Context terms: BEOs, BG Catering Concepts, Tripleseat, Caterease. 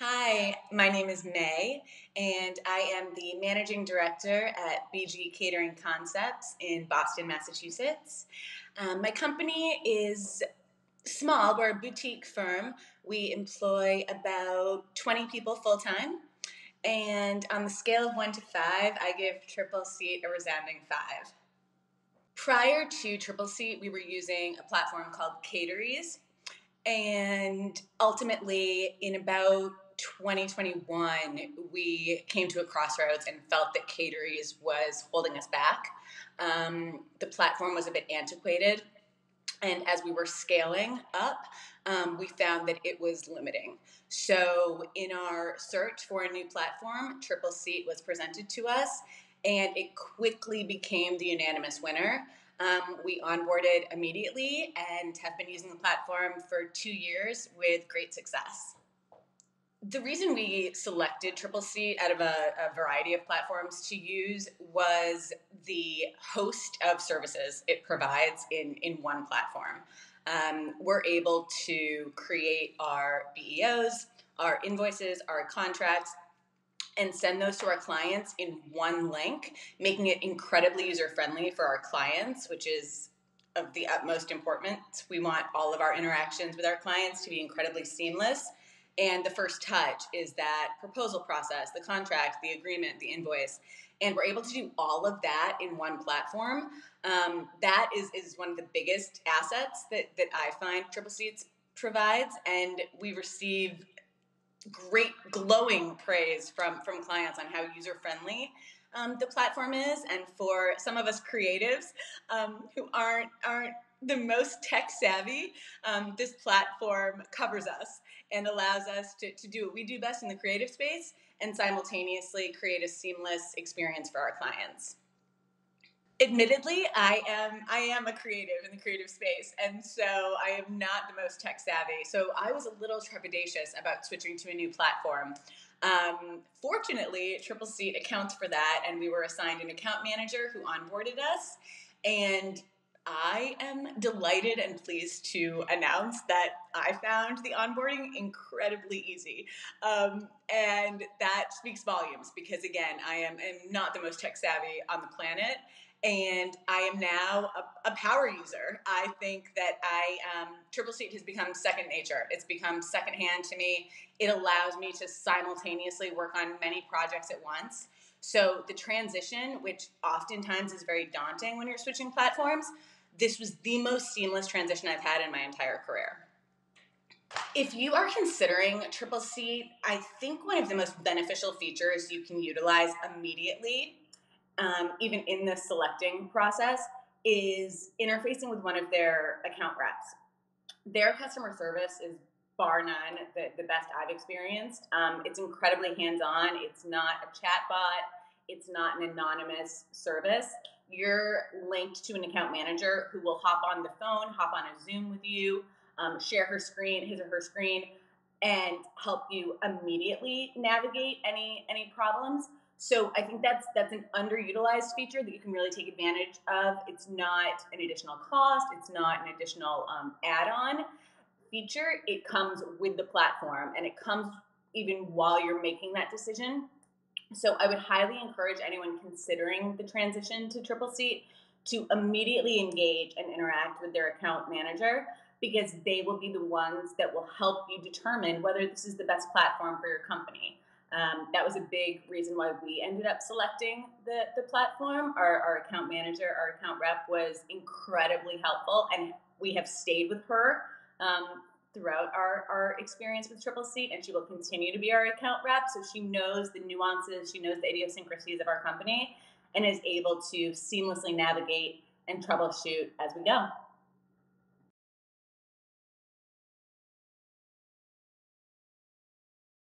Hi, my name is May, and I am the Managing Director at BG Catering Concepts in Boston, Massachusetts. My company is small. We're a boutique firm. We employ about 20 people full-time, and on the scale of 1 to 5, I give Tripleseat a resounding 5. Prior to Tripleseat, we were using a platform called Caterease, and ultimately, in about 2021, we came to a crossroads and felt that Caterease was holding us back. The platform was a bit antiquated, and as we were scaling up, we found that it was limiting. So in our search for a new platform, Tripleseat was presented to us, and it quickly became the unanimous winner. We onboarded immediately and have been using the platform for 2 years with great success. The reason we selected Tripleseat out of a variety of platforms to use was the host of services it provides in one platform. We're able to create our BEOs, our invoices, our contracts, and send those to our clients in one link, making it incredibly user-friendly for our clients, which is of the utmost importance. We want all of our interactions with our clients to be incredibly seamless. And the first touch is that proposal process, the contract, the agreement, the invoice. And we're able to do all of that in one platform. That is one of the biggest assets that I find Tripleseat provides. And we receive great glowing praise from clients on how user-friendly the platform is. And for some of us creatives who aren't the most tech-savvy, this platform covers us and allows us to do what we do best in the creative space and simultaneously create a seamless experience for our clients. Admittedly, I am a creative in the creative space, and so I am not the most tech-savvy. So I was a little trepidatious about switching to a new platform. Fortunately, Tripleseat accounts for that, and we were assigned an account manager who onboarded us. And I am delighted and pleased to announce that I found the onboarding incredibly easy. And that speaks volumes because, again, I am not the most tech-savvy on the planet. And I am now a power user. I think that Tripleseat has become second nature. It's become secondhand to me. It allows me to simultaneously work on many projects at once. So the transition, which oftentimes is very daunting when you're switching platforms, this was the most seamless transition I've had in my entire career. If you are considering Tripleseat, I think one of the most beneficial features you can utilize immediately, even in the selecting process, is interfacing with one of their account reps. Their customer service is bar none the best I've experienced. It's incredibly hands-on. It's not a chat bot. It's not an anonymous service. You're linked to an account manager who will hop on the phone, hop on a Zoom with you, share his or her screen, and help you immediately navigate any problems. So I think that's an underutilized feature that you can really take advantage of. It's not an additional cost. It's not an additional add-on feature. It comes with the platform, and it comes even while you're making that decision. So I would highly encourage anyone considering the transition to Tripleseat to immediately engage and interact with their account manager, because they will be the ones that will help you determine whether this is the best platform for your company. That was a big reason why we ended up selecting the platform. Our account manager, our account rep, was incredibly helpful, and we have stayed with her throughout our experience with Tripleseat, and she will continue to be our account rep. So she knows the nuances, she knows the idiosyncrasies of our company, and is able to seamlessly navigate and troubleshoot as we go.